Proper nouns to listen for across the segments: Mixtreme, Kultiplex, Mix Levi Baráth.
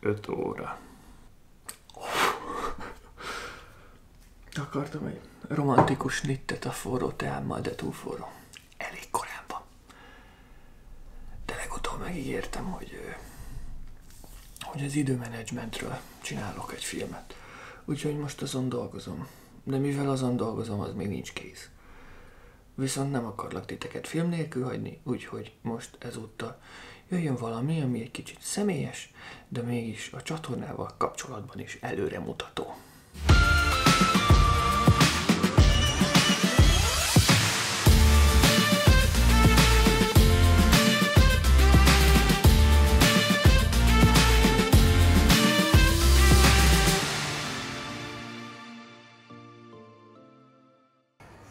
5 óra. Akartam egy romantikus nittet a forró teámmal, de túl forró. Elég korán van. De legutóbb megígértem, hogy az időmenedzsmentről csinálok egy filmet. Úgyhogy most azon dolgozom. De mivel azon dolgozom, az még nincs kész. Viszont nem akarlak titeket film nélkül hagyni, úgyhogy most ezúttal jöjjön valami, ami egy kicsit személyes, de mégis a csatornával kapcsolatban is előremutató.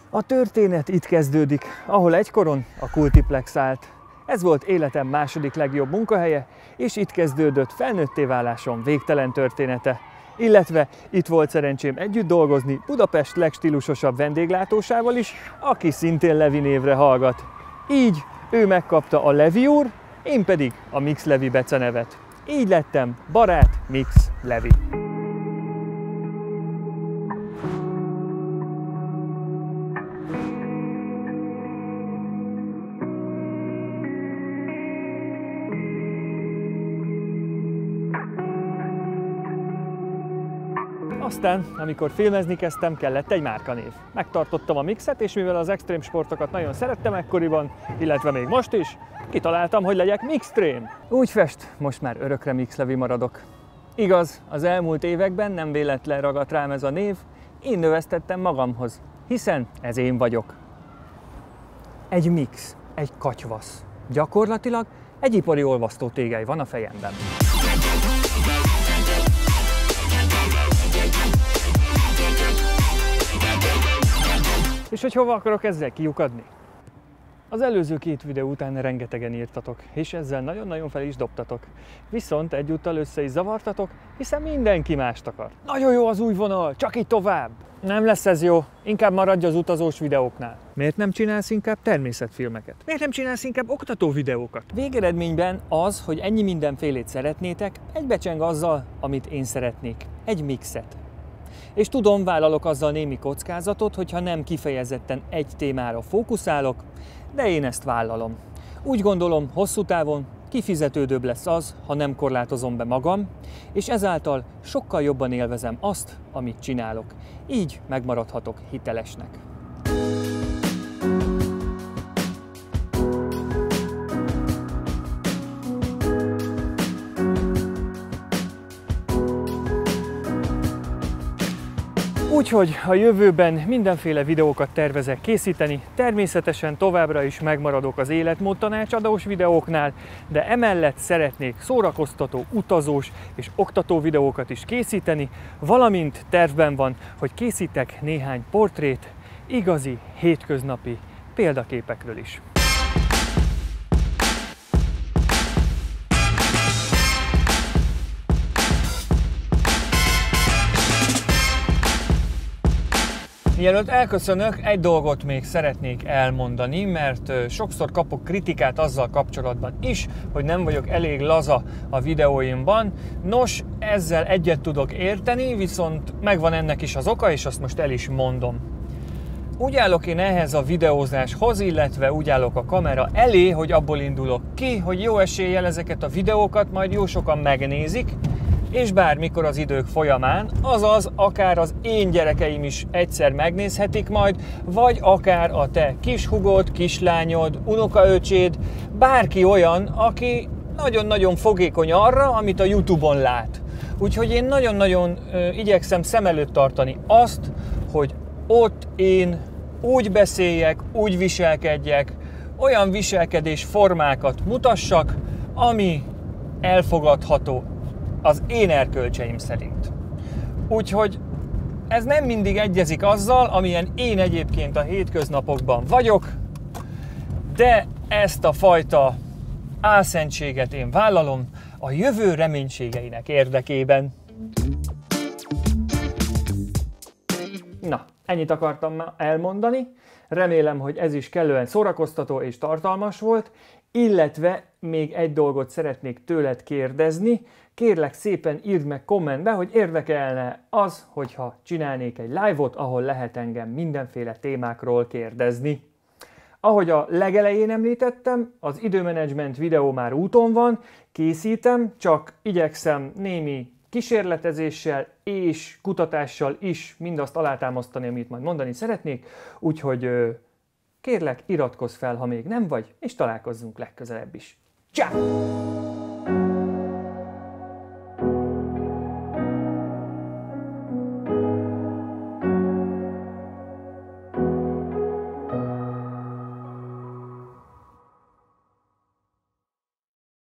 A történet itt kezdődik, ahol egykoron a Kultiplex állt. Ez volt életem második legjobb munkahelye, és itt kezdődött felnőtté válásom végtelen története. Illetve itt volt szerencsém együtt dolgozni Budapest legstílusosabb vendéglátósával is, aki szintén Levi névre hallgat. Így ő megkapta a Levi úr, én pedig a Mix Levi becenevet. Így lettem barát Mix Levi. Aztán, amikor filmezni kezdtem, kellett egy márkanév. Megtartottam a Mixet, és mivel az extrém sportokat nagyon szerettem ekkoriban, illetve még most is, kitaláltam, hogy legyek mixtreme. Úgy fest, most már örökre Mix Levi maradok. Igaz, az elmúlt években nem véletlen ragadt rám ez a név, én növesztettem magamhoz, hiszen ez én vagyok. Egy mix, egy katyvasz. Gyakorlatilag egy ipari olvasztó tégely van a fejemben. És hogy hova akarok ezzel kiukadni? Az előző két videó után rengetegen írtatok, és ezzel nagyon-nagyon fel is dobtatok. Viszont egyúttal össze is zavartatok, hiszen mindenki mást akar. Nagyon jó az új vonal, csak így tovább! Nem lesz ez jó, inkább maradj az utazós videóknál. Miért nem csinálsz inkább természetfilmeket? Miért nem csinálsz inkább oktató videókat? Végeredményben az, hogy ennyi mindenfélét szeretnétek, egybecseng azzal, amit én szeretnék. Egy mixet. És tudom, vállalok azzal némi kockázatot, hogyha nem kifejezetten egy témára fókuszálok, de én ezt vállalom. Úgy gondolom, hosszú távon kifizetődőbb lesz az, ha nem korlátozom be magam, és ezáltal sokkal jobban élvezem azt, amit csinálok. Így megmaradhatok hitelesnek. Úgyhogy a jövőben mindenféle videókat tervezek készíteni, természetesen továbbra is megmaradok az életmód tanácsadós videóknál, de emellett szeretnék szórakoztató, utazós és oktató videókat is készíteni, valamint tervben van, hogy készítek néhány portrét igazi, hétköznapi példaképekről is. Mielőtt elköszönök, egy dolgot még szeretnék elmondani, mert sokszor kapok kritikát azzal kapcsolatban is, hogy nem vagyok elég laza a videóimban. Nos, ezzel egyet tudok érteni, viszont megvan ennek is az oka, és azt most el is mondom. Úgy állok én ehhez a videózáshoz, illetve úgy állok a kamera elé, hogy abból indulok ki, hogy jó eséllyel ezeket a videókat majd jó sokan megnézik, és bármikor az idők folyamán, azaz akár az én gyerekeim is egyszer megnézhetik majd, vagy akár a te kishugod, kislányod, unokaöcséd, bárki olyan, aki nagyon-nagyon fogékony arra, amit a YouTube-on lát. Úgyhogy én nagyon-nagyon igyekszem szem előtt tartani azt, hogy ott én úgy beszéljek, úgy viselkedjek, olyan viselkedés formákat mutassak, ami elfogadható az én erkölcseim szerint. Úgyhogy ez nem mindig egyezik azzal, amilyen én egyébként a hétköznapokban vagyok, de ezt a fajta álszentséget én vállalom a jövő reménységeinek érdekében. Na, ennyit akartam elmondani. Remélem, hogy ez is kellően szórakoztató és tartalmas volt, illetve még egy dolgot szeretnék tőled kérdezni. Kérlek szépen írd meg kommentbe, hogy érdekelne az, hogyha csinálnék egy live-ot, ahol lehet engem mindenféle témákról kérdezni. Ahogy a legelején említettem, az időmenedzsment videó már úton van, készítem, csak igyekszem némi kísérletezéssel és kutatással is mindazt alátámasztani, amit majd mondani szeretnék, úgyhogy kérlek, iratkozz fel, ha még nem vagy, és találkozzunk legközelebb is. Ciao!